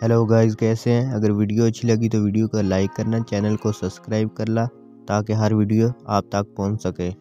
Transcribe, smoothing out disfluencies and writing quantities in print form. Hello guys, कैसे हैं? अगर वीडियो अच्छी लगी तो वीडियो को लाइक करना, चैनल को सब्सक्राइब करना ताकि हर वीडियो आप तक पहुंच सके।